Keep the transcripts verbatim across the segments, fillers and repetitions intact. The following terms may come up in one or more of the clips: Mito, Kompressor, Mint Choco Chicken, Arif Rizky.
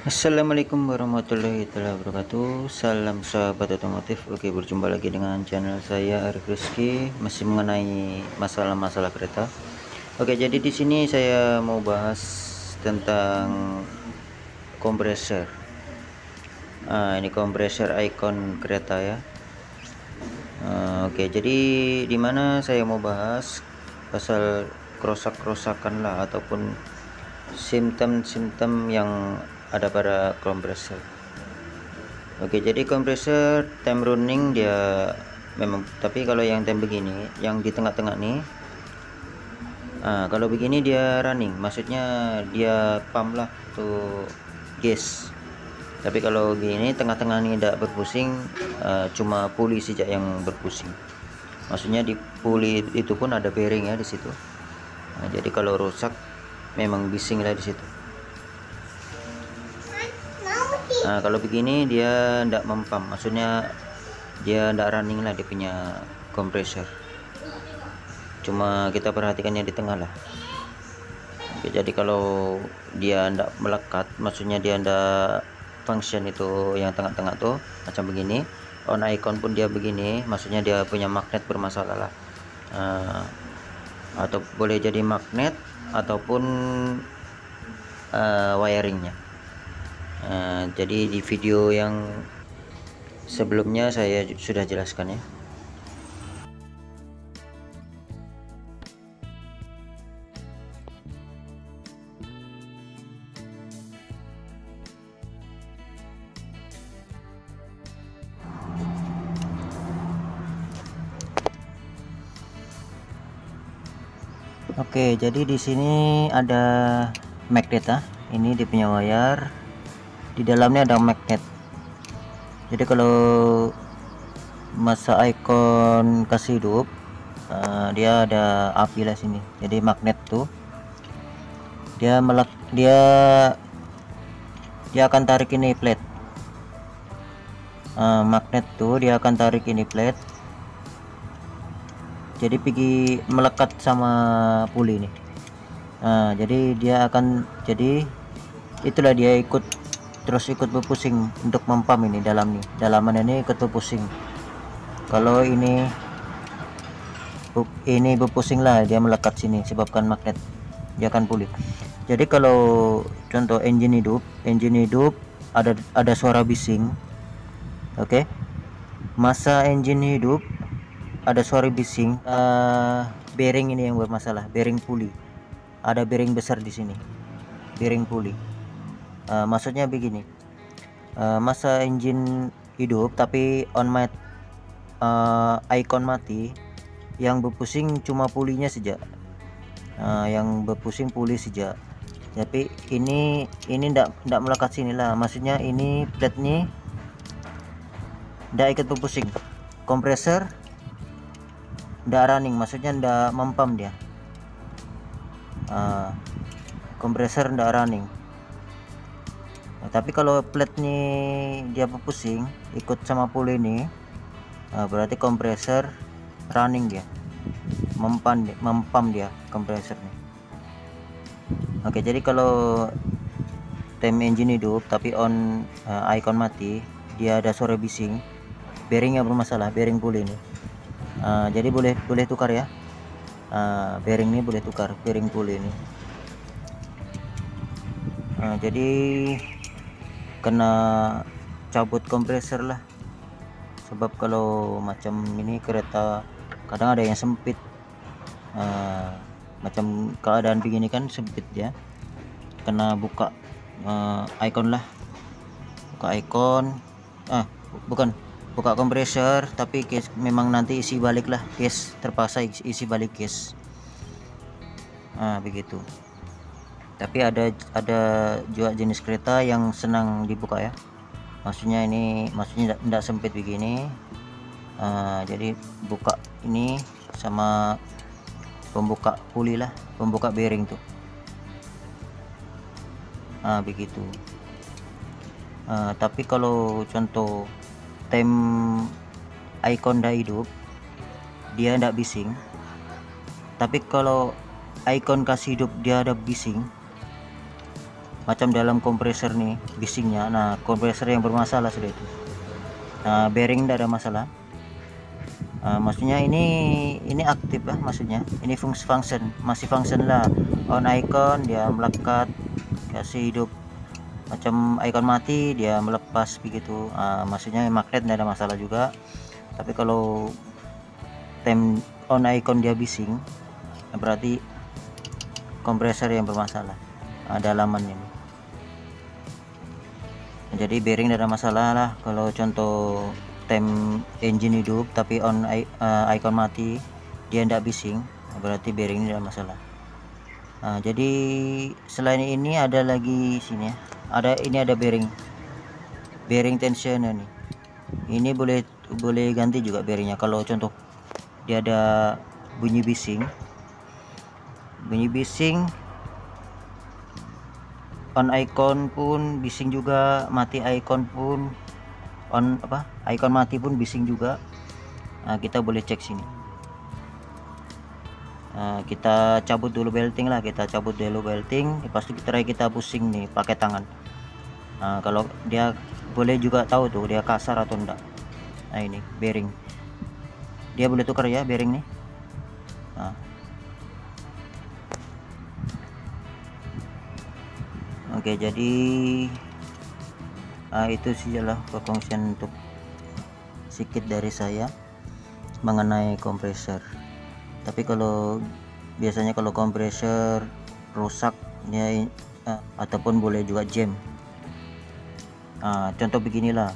Assalamualaikum warahmatullahi wabarakatuh. Salam sahabat otomotif. Oke, berjumpa lagi dengan channel saya Arif Rizky, masih mengenai masalah-masalah kereta. Oke, jadi di sini saya mau bahas tentang kompresor. Nah, ini kompresor ikon kereta ya. Nah, oke, jadi dimana saya mau bahas pasal kerusak-kerusakan lah ataupun simptom-simptom yang ada pada kompresor. Oke, jadi kompresor time running dia memang, tapi kalau yang time begini, yang di tengah-tengah nih, nah, kalau begini dia running, maksudnya dia pump lah tuh gas. Tapi kalau gini tengah-tengah nih tidak berpusing, uh, cuma puli saja yang berpusing. Maksudnya di puli itu pun ada bearing ya di situ. Nah, jadi kalau rusak memang bising lah di situ. Nah, kalau begini dia tidak mempam, maksudnya dia tidak running lah, dia punya kompresor. Cuma kita perhatikannya di tengah lah. Oke, jadi kalau dia tidak melekat, maksudnya dia tidak function itu yang tengah-tengah tuh macam begini. On icon pun dia begini, maksudnya dia punya magnet bermasalah lah. Uh, atau boleh jadi magnet ataupun uh, wiringnya. Uh, jadi di video yang sebelumnya saya sudah jelaskan ya. Oke, jadi di sini ada magnet ya. Ini dia punya wire. Di dalamnya ada magnet. Jadi kalau masa ikon kasih hidup, uh, dia ada api lah sini. Jadi magnet tuh dia melak dia dia akan tarik ini plate. Uh, magnet tuh dia akan tarik ini plate. Jadi pergi melekat sama puli ini. Uh, jadi dia akan jadi itulah dia ikut terus ikut berpusing untuk mempam ini dalam nih dalaman ini ikut berpusing. Kalau ini ini berpusing lah, dia melekat sini sebabkan magnet, dia akan pulih. Jadi kalau contoh engine hidup, engine hidup ada ada suara bising. Oke, okay. Masa engine hidup ada suara bising, uh, bearing ini yang bermasalah, bearing puli. Ada bearing besar di sini, bearing puli. Uh, maksudnya begini, uh, masa engine hidup tapi on mat, uh, icon mati, yang berpusing cuma pulinya saja, uh, yang berpusing puli saja. Tapi ini ini ndak ndak melekat sini lah, maksudnya ini plate nih ndak ikut berpusing, kompresor ndak running, maksudnya ndak mempam dia, uh, kompresor ndak running. Nah, tapi kalau plate nih dia berpusing ikut sama puli ini, nah, berarti kompresor running dia, mempan mempam dia kompresornya. Oke, jadi kalau time engine hidup tapi on uh, icon mati, dia ada suara bising, bearingnya bermasalah, bearing puli ini. Uh, jadi boleh boleh tukar ya, uh, bearing ini boleh tukar, bearing puli ini. Uh, jadi kena cabut kompresor lah, sebab kalau macam ini kereta kadang ada yang sempit, uh, macam keadaan begini kan sempit ya, kena buka uh, icon lah, buka icon, ah bukan buka kompresor, tapi case, memang nanti isi balik lah, case terpaksa isi balik case, ah begitu. Tapi ada ada juga jenis kereta yang senang dibuka ya, maksudnya ini maksudnya tidak sempit begini, uh, jadi buka ini sama pembuka puli lah, pembuka bearing tuh, uh, begitu. Uh, tapi kalau contoh tem icon dah hidup dia tidak bising, tapi kalau icon kasih hidup dia ada bising, macam dalam kompresor nih bisingnya. Nah, kompresor yang bermasalah sudah itu. Nah, bearing tidak ada masalah. Uh, maksudnya ini ini aktif lah, maksudnya ini fungsi function masih function lah. On icon dia melekat, kasih hidup, macam icon mati dia melepas begitu. Uh, maksudnya magnet tidak ada masalah juga. Tapi kalau time on icon dia bising, berarti kompresor yang bermasalah. Uh, dalamannya jadi bearing tidak ada masalah lah. Kalau contoh tem engine hidup tapi on uh, icon mati dia tidak bising, berarti bearing tidak masalah. Nah, jadi selain ini ada lagi sini ya, ada ini ada bearing bearing tensioner nih. Ini boleh boleh ganti juga bearingnya. Kalau contoh dia ada bunyi bising bunyi bising on icon pun bising juga, mati icon pun on apa icon mati pun bising juga. Nah, kita boleh cek sini. Nah, kita cabut dulu belting lah, kita cabut dulu belting pasti kita kita pusing nih pakai tangan. Nah, kalau dia boleh juga tahu tuh dia kasar atau enggak. Nah, ini bearing dia boleh tukar ya bearing nih. Nah, oke, jadi Uh, itu sajalah perkongsian untuk sedikit dari saya mengenai kompresor. Tapi kalau biasanya kalau kompresor rusaknya uh, ataupun boleh juga jam. Uh, contoh beginilah,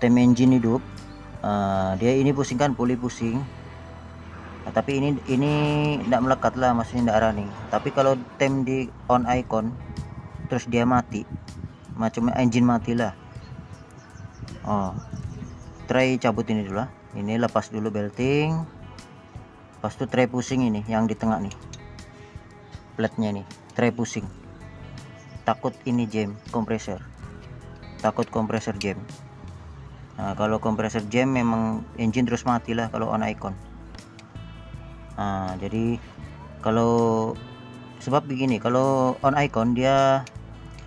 tem engine hidup, uh, dia ini pusing kan, puli pusing. Nah, tapi ini ini tidak melekat lah, maksudnya tidak running. Tapi kalau tem di on icon terus dia mati, macam engine matilah. Oh, try cabut ini dulu lah. Ini lepas dulu belting. Pas itu try pusing ini yang di tengah nih. Platnya nih, try pusing. Takut ini jam kompresor. Takut kompresor jam. Nah, kalau kompresor jam memang engine terus matilah kalau on icon. Nah, jadi kalau sebab begini, kalau on icon dia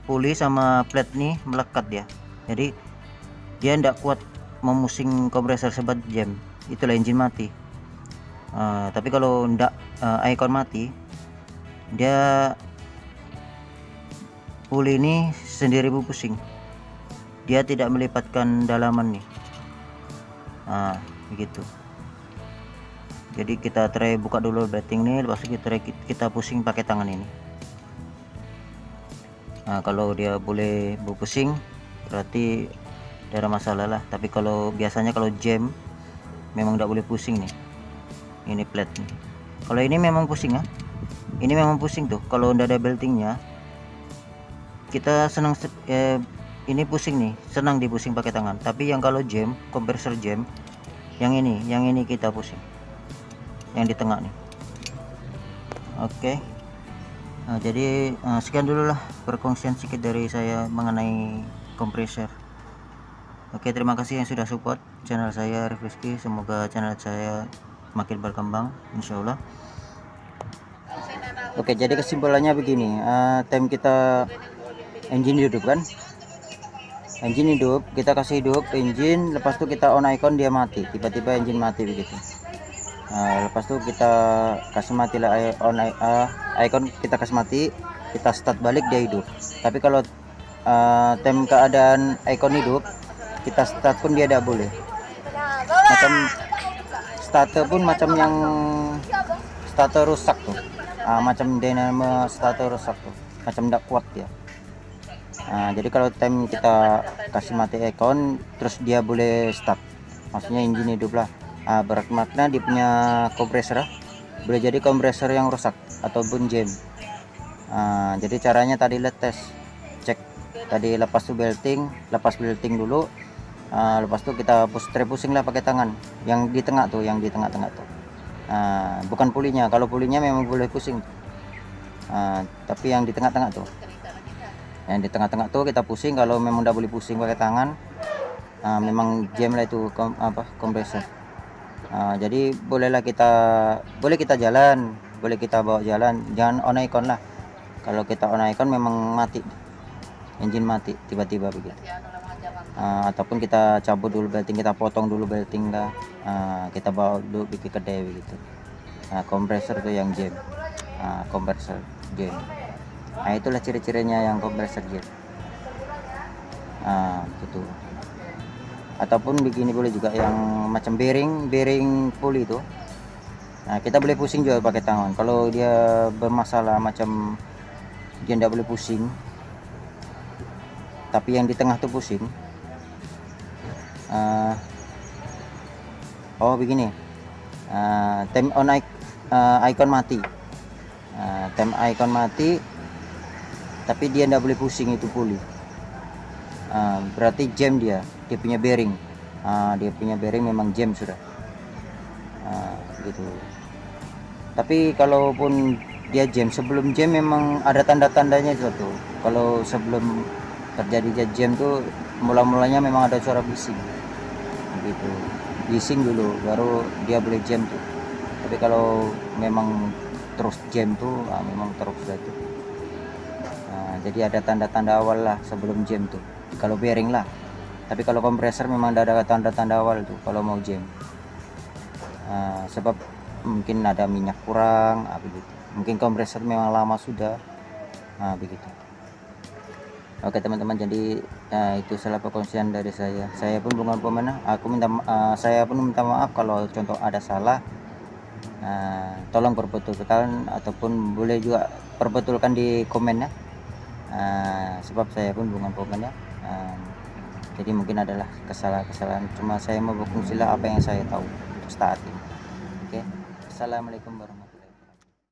puli sama plat nih melekat dia, jadi dia tidak kuat memusing kompresor sebat jam, itulah engine mati. Uh, tapi kalau tidak uh, icon mati, dia puli ini sendiri pusing, dia tidak melipatkan dalaman nih. Nah, begitu. Jadi kita try buka dulu belting nih, lepas itu kita kita pusing pakai tangan ini. Nah, kalau dia boleh berpusing berarti tidak ada masalah lah. Tapi kalau biasanya kalau jam memang tidak boleh pusing nih, ini plat nih. Kalau ini memang pusing ya, ini memang pusing tuh. Kalau tidak ada beltingnya kita senang eh, ini pusing nih, senang dipusing pakai tangan. Tapi yang kalau jam kompresor jam yang ini yang ini kita pusing yang di tengah nih. Oke, okay. Nah, jadi uh, sekian dulu lah perkongsian sedikit dari saya mengenai kompresor. Oke, terima kasih yang sudah support channel saya Arif Rizky. Semoga channel saya makin berkembang insyaallah. Oke, jadi kesimpulannya begini, uh, time kita engine hidup kan, engine hidup kita kasih hidup engine, lepas itu kita on icon dia mati, tiba-tiba engine mati begitu. Nah, lepas itu kita kasih mati lah on uh, icon, kita kasih mati, kita start balik dia hidup. Tapi kalau uh, tem keadaan icon hidup kita start pun dia tidak boleh, macam starter pun macam yang starter rusak tuh, uh, macam dinamo starter rusak tuh, macam tidak kuat dia. Nah, jadi kalau tem kita kasih mati icon terus dia boleh start, maksudnya engine hidup lah. Uh, bermakna dia punya kompresor boleh jadi kompresor yang rusak ataupun jam. Uh, jadi caranya tadi let tes, cek tadi lepas tuh belting, lepas belting dulu, uh, lepas tuh kita push tray pusing lah pakai tangan yang di tengah tuh, yang di tengah-tengah tuh. Uh, bukan pulinya, kalau pulinya memang boleh pusing, uh, tapi yang di tengah-tengah tuh, yang di tengah-tengah tuh kita pusing. Kalau memang udah boleh pusing pakai tangan, uh, memang jam lah itu kom apa kompresor. Uh, jadi bolehlah kita boleh kita jalan, boleh kita bawa jalan, jangan on icon lah. Kalau kita on icon memang mati, engine mati tiba-tiba begitu. Uh, ataupun kita cabut dulu belting, kita potong dulu belting lah, uh, kita bawa dulu bikin kedai begitu. Nah, kompresor tuh yang jam, nah, kompresor jam. Nah, itulah ciri-cirinya yang kompresor jam. Nah, gitu. Ataupun begini boleh juga yang macam bearing bearing puli itu. Nah, kita boleh pusing juga pakai tangan. Kalau dia bermasalah macam dia tidak boleh pusing, tapi yang di tengah tuh pusing. Uh, oh begini, uh, time on icon, uh, icon mati, uh, time icon mati, tapi dia tidak boleh pusing itu puli. Uh, berarti jam dia, dia punya bearing, uh, dia punya bearing memang jam sudah, uh, gitu. Tapi kalaupun dia jam, sebelum jam memang ada tanda-tandanya itu tuh. Kalau sebelum terjadi jam tuh mula-mulanya memang ada suara bising, gitu. Bising dulu, baru dia boleh jam tuh. Tapi kalau memang terus jam tuh, uh, memang terus itu. Uh, jadi ada tanda-tanda awal lah sebelum jam tuh. Kalau bearing lah, tapi kalau kompresor memang ada tanda-tanda awal tuh kalau mau jam, uh, sebab mungkin ada minyak kurang, ah, begitu. Mungkin kompresor memang lama sudah, nah, begitu. Oke teman-teman, jadi uh, itu salah perkongsian dari saya. Saya pun bukan pemenang, aku minta uh, saya pun minta maaf kalau contoh ada salah. Uh, tolong perbetulkan ataupun boleh juga perbetulkan di komennya. Uh, sebab saya pun bukan pemenang. Uh, jadi mungkin adalah kesalahan-kesalahan, cuma saya mau berfungsilah apa yang saya tahu untuk saat ini. Oke, okay. Assalamualaikum warahmatullahi wabarakatuh.